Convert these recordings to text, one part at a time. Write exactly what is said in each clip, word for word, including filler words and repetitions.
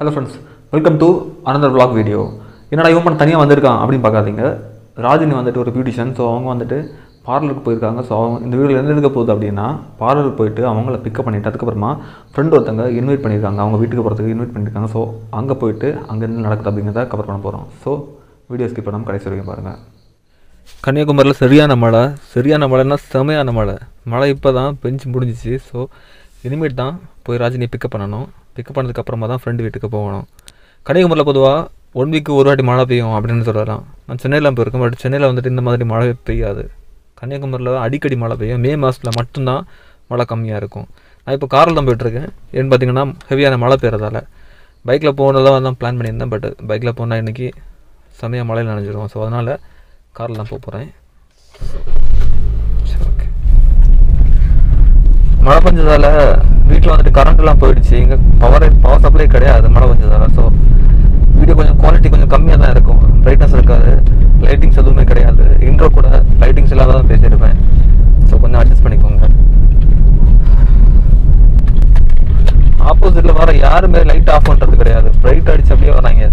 Hello friends, welcome to another vlog video. என்னடா இவன் தனியா வந்திருக்கான் அப்படி பார்க்காதீங்க. ராஜினி வந்துட்டு ஒரு பியூட்டிஷியன். சோ அவங்க வந்துட்டு பார்லருக்கு போயிருக்காங்க. சோ இந்த வீடியோல என்ன நடக்க போகுது அப்படினா பார்லருக்கு போயிட்டு அவங்கள pick up பண்ணிட்டு அதுக்கு அப்புறமா friend ஒருத்தங்க இன்வைட் பண்ணிருக்காங்க. அவங்க வீட்டுக்கு போறதுக்கு இன்வைட் பண்ணிருக்காங்க. சோ அங்க போயிட்டு அங்க என்ன நடக்குது அப்படிங்கறத கவர் பண்ண போறோம். சோ வீடியோ ஸ்கிப் பண்ணாம கடைசி வரைக்கும் பாருங்க. கன்னியாகுமரியில சரியான மழை. சரியான மழைனா செமையான மழை. மழை இப்பதான் பெஞ்சு முடிஞ்சிச்சு. சோ இனிமேட் தான் போய் ராஜினி pick up பண்ணனும். Pick up on the Kapramada friend with Kapono. Kadimula Podua, one week over to Malapio, Abdinzora, and Senella Burkum, but Senella on the Tin the Mother Malapi, Kanakumala, Adikadi Malapia, May Masla Matuna, Malakam Yarko. I put Carl Lambertregan, in Batinam, heavy and a Malapera. Bike Lapona plan in them, but Bike Lapona in the key, Samia Malayan, so another Carl Lampopore. Malapanjala. வீட்ல வந்து current எல்லாம் போயிடுச்சு இங்க power power supply கிடையாது மழை வந்ததால so video கொஞ்சம் quality கொஞ்சம் கம்மியா தான் இருக்கும் பிரைட்னஸ் இருக்காது லைட்டிங்ஸ் எதுவுமே கிடையாது இன்ட்ரோ கூட லைட்டிங்ஸ் இல்லாம தான் பேசிட்டேன் சோ கொஞ்சம் அட்ஜஸ்ட் பண்ணிக்கோங்க ஆப்போசிட்ல வர யாருமே லைட் ஆஃப் பண்றது கிடையாது பிரைட் அடிச்சு அப்படியே வராங்க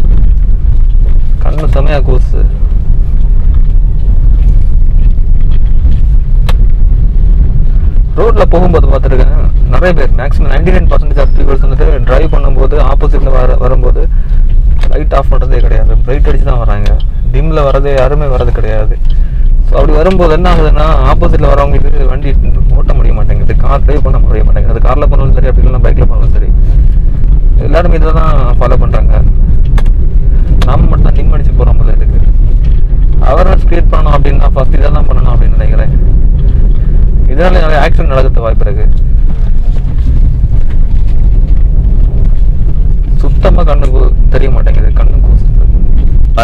கண்ணு சமையா கோஸ் ரோட்ல போகும்போது பாத்துட்டேன் Maximum ninety-nine percent of people drive பண்ணும்போது ஆப்போசிட்ல வரும்போது லைட் ஆஃப் பண்றதே கிடையாது பிரைட் அடிச்சு தான் வராங்க டிம்ல வரதே யாருமே வரது கிடையாது சோ அப்படி வரும்போது என்ன ஆகுதுன்னா ஆப்போசிட்ல வரவங்களுக்கு வண்டி ஓட்ட முடிய மாட்டேங்குது கார் டிரைவ் பண்ண முடிய மாட்டேங்குது அது கார்ல பண்ணவும் சரி அப்படி இல்ல பைக்ல பண்ணவும் சரி எல்லாரும் இத தான் ஃபாலோ பண்றாங்க நாம மட்டும் தான் டிம் அடிச்சு போறோம் போல இருக்கு அவேர்னஸ் கிரியேட் பண்ணனும் அப்படினா ஃபர்ஸ்ட் இத தான் பண்ணனும் அப்படி நினைக்கிறேன் இதனால நிறைய ஆக்சிடென்ட் நடக்குது வாய்ப்பு இருக்கு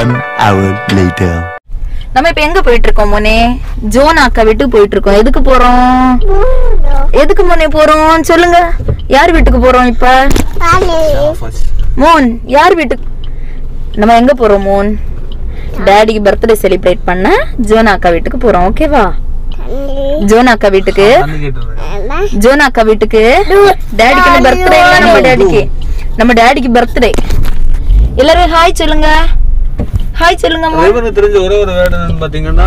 one hour later நம்ம இப்ப எங்க போயிட்டு இருக்கோம் மோனே ஜோன் அக்கா வீட்டுக்கு போயிட்டு இருக்கோம் எதுக்கு போறோம் எதுக்கு மோனே போறோம் சொல்லுங்க யார் வீட்டுக்கு போறோம் இப்ப மோன் யார் வீட்டுக்கு நம்ம எங்க போறோம் மோன் டாடிக்கு बर्थडे सेलिब्रेट பண்ண ஜோன் அக்கா வீட்டுக்கு போறோம் ஓகேவா ஜோன் அக்கா வீட்டுக்கு ஜோன் அக்கா வீட்டுக்கு டாடிக்கு बर्थडे இல்ல நம்ம டாடிக்கு நம்ம டாடிக்கு बर्थडे எல்லாரும் ஹாய் சொல்லுங்க Hi, चलूँगा माँ। ये बने तेरे जो औरे औरे बैठने बातेंगे ना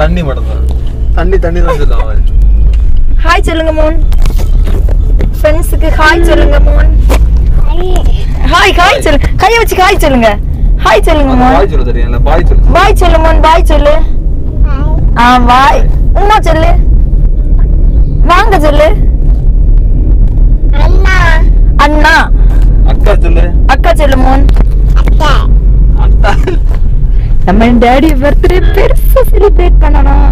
तन्नी मरता। तन्नी तन्नी तो चला हुआ है। Hi, चलूँगा मोन। Friends के Hi, चलूँगा मोन। Hi, Hi चल। खाया बच्ची Hi चलूँगा। Hi चलूँगा मोन। Bye चलो तेरे यार Bye चलो। Bye चलो मोन Bye चले। आह Bye। उम्मा चले। वांगा चले। अन्ना। अन्ना। अक्का चले। अक्का चलो मोन। अक्का। अक्का। நம்ம டாடி बर्थडे பெருசா सेलिब्रेट பண்ணனும்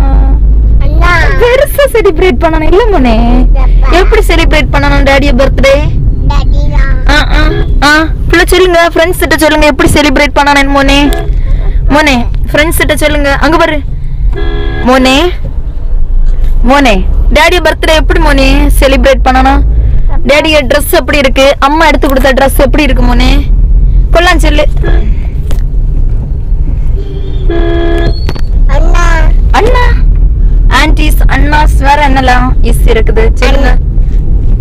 அண்ணா பெருசா सेलिब्रेट பண்ணனும் இல்ல மோனே எப்படி सेलिब्रेट பண்ணனும் டாடி बर्थडे டாடியா ஆ ஆ ஆ புள்ள சொல்லுங்க फ्रेंड्स கிட்ட சொல்லுங்க எப்படி सेलिब्रेट பண்ணனும் மோனே மோனே फ्रेंड्स கிட்ட சொல்லுங்க அங்க பாரு மோனே மோனே டாடி बर्थडे எப்படி மோனே सेलिब्रेट பண்ணனும் டாடி Dress எப்படி இருக்கு அம்மா எடுத்து கொடுத்த Dress எப்படி இருக்கு மோனே கொள்ளான் சொல்லு அண்ணா அண்ணா ஆன்டிஸ் அண்ணாஸ் வேற என்னலாம் இஸ் இருக்குது சொல்லுங்க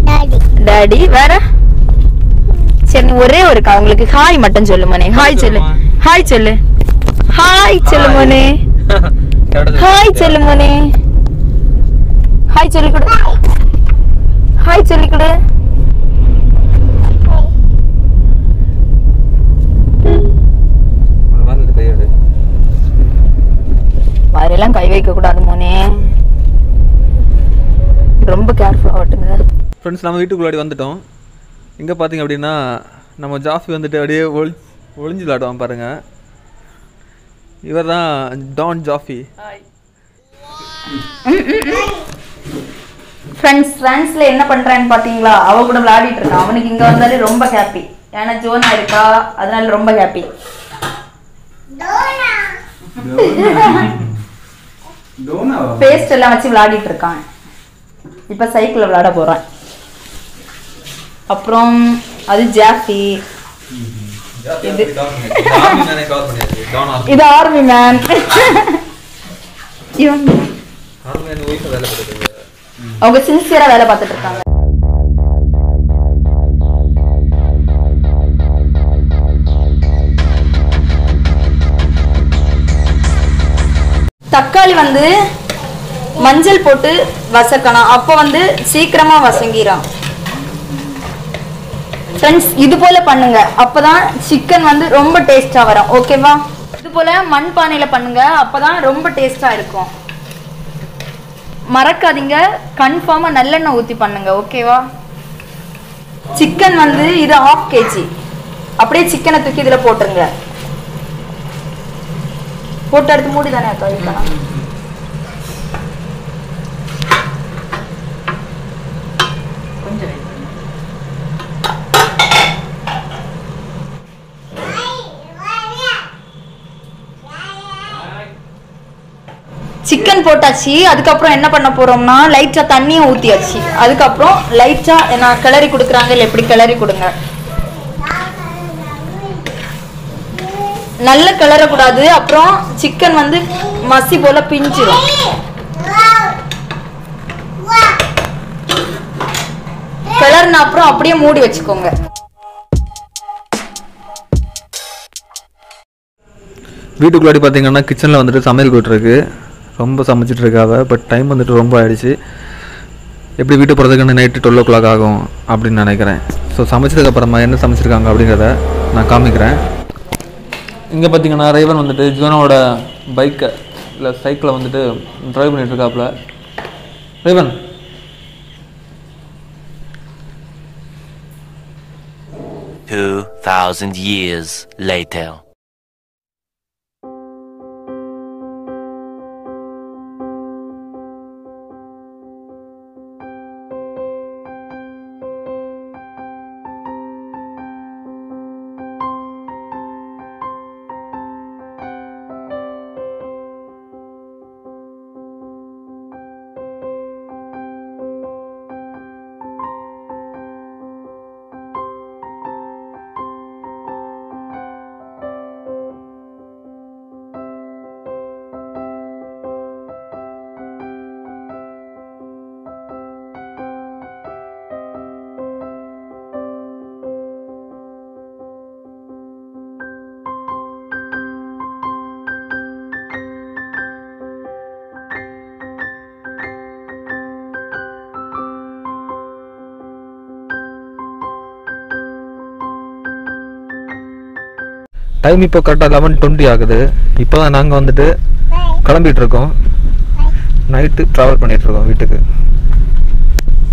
டாடி டாடி வேற சரி ஒரே ஒரு கா உங்களுக்கு ஹாய் மட்டும் சொல்லு மனே ஹாய் சொல்லு ஹாய் சொல்லு ஹாய் சொல்லு மனே ஹாய் சொல்லு மனே ஹாய் சொல்லு கூட ஹாய் சொல்லு கூட எல்லாம் கை வைக்க கூடாது மோனே ரொம்ப கேர்ஃபுல்லா ஓட்டுங்க फ्रेंड्स நாம வீட்டுக்குள்ளாடி வந்துட்டோம் இங்க பாத்தீங்க அப்படினா நம்ம ஜாஃபி வந்துட்டு அப்படியே ஒளிஞ்சு விளையாடுவான் பாருங்க இவர்தான் டான் ஜாஃபி ஹாய் फ्रेंड्स ஃபிரான்ஸ்ல என்ன பண்றான்னு பாத்தீங்களா அவ கூட விளையாடிட்டு இருக்கான் அவனுக்கு இங்க வந்தாலே ரொம்ப ஹாப்பி ஏனா ஜோனா இருக்கா அதனால ரொம்ப ஹாப்பி டோனா டோனா பேஸ்ட் எல்லாம் வச்சு விளையாடிட்டு இருக்கான் இப்போ சைக்கிள்ல விளையாட போறான் அப்புறம் அது ஜாஃபி இது ஆர்மி மேன் கால் பண்ணியாச்சு டோனா இது ஆர்மி மேன் இவன் ஆர்மி மேன் ஓய்வு வேலை பார்த்துட்டு இருக்காங்க அவங்க சின்சியரா வேலை பார்த்துட்டு இருக்காங்க தக்காளி வந்து மஞ்சள் போட்டு வசக்கணும். அப்போ வந்து சீக்கிரமா வசங்கிரும். फ्रेंड्स இது போல பண்ணுங்க. அப்பதான் சிக்கன் வந்து ரொம்ப டேஸ்டா வரும். ஓகேவா? இது போல மண் பானையில பண்ணுங்க. அப்பதான் ரொம்ப டேஸ்டா இருக்கும். மறக்காதீங்க கன்ஃபார்மா நல்லெண்ணெய் ஊத்தி பண்ணுங்க. ஓகேவா? சிக்கன் வந்து இது half kg. அப்படியே சிக்கனை தூக்கி இதல போடுங்க. போட்டு அடுத்து மூடி தானே கழிக்கலாம். சிக்கன் போட்டாச்சு. அதுக்கப்புறம் என்ன பண்ண போறோம்னா லைட்டா தண்ணியை ஊத்தியாச்சு. அதுக்கப்புறம் லைட்டா என்ன கிளறி கொடுக்குறாங்க இல்லை எப்படி கிளறி கொடுங்க. நல்ல கிளறக்கூடாது, அப்புறம் சிக்கன் வந்து மசி போல பிஞ்சிடும். கிளறின அப்புறம் அப்படியே மூடி வச்சுக்கோங்க. வீட்டுக்குள்ளாடி பார்த்தீங்கன்னா கிச்சனில் வந்துட்டு சமையல் போட்டுருக்கு. ரொம்ப சமைச்சிட்டு இருக்காவ. பட் டைம் வந்துட்டு ரொம்ப ஆயிடுச்சு. எப்படி வீட்டு போகிறதுக்குன்னு நைட்டு டுவெல் ஓ கிளாக் ஆகும் அப்படின்னு நினைக்கிறேன். ஸோ சமைச்சதுக்கப்புறமா என்ன சமைச்சிருக்காங்க அப்படிங்கிறத நான் காமிக்கிறேன். இங்கே பார்த்தீங்கன்னா ரேவன் வந்துட்டு ஜோனோட பைக்கை இல்லை சைக்கிளை வந்துட்டு ட்ரைவ் பண்ணிகிட்டு இருக்காப்புல. Raven two thousand years later. Time இப்போ கரெக்டாக லெவன் டுவெண்ட்டி ஆகுது. இப்போ தான் நாங்கள் வந்துட்டு கிளம்பிகிட்ருக்கோம். நைட்டு ட்ராவல் பண்ணிகிட்ருக்கோம் வீட்டுக்கு.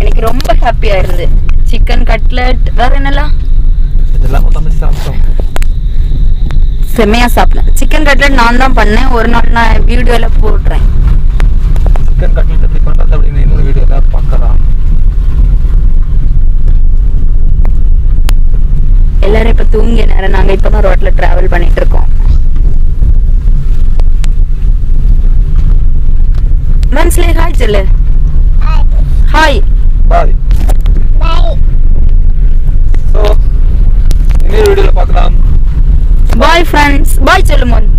எனக்கு ரொம்ப ஹாப்பியாக இருந்தது. சிக்கன் கட்லெட் வேறு என்னெல்லாம் இதெல்லாம் சாப்பிட்டோம். செம்மையாக சாப்பிடலாம். சிக்கன் கட்லெட் நான் தான் பண்ணேன். ஒரு நாள் நான் வீடியோவில் போடுறேன். சிக்கன் கட்லெட் எப்படி பண்ணுறது அப்படின்னு இன்னொரு வீடியோவில் பார்க்கலாம். எல்லாரும் இப்ப தூங்கிய நேரம். நாங்க இப்பதான் ரோட்ல டிராவல் பண்ணிட்டு இருக்கோம். மனசுல ஹாய் சொல்லு. Hi bye bye. சோ இந்த வீடியோல பார்க்கலாம். Bye friends. பாய் சொல்லுங்க.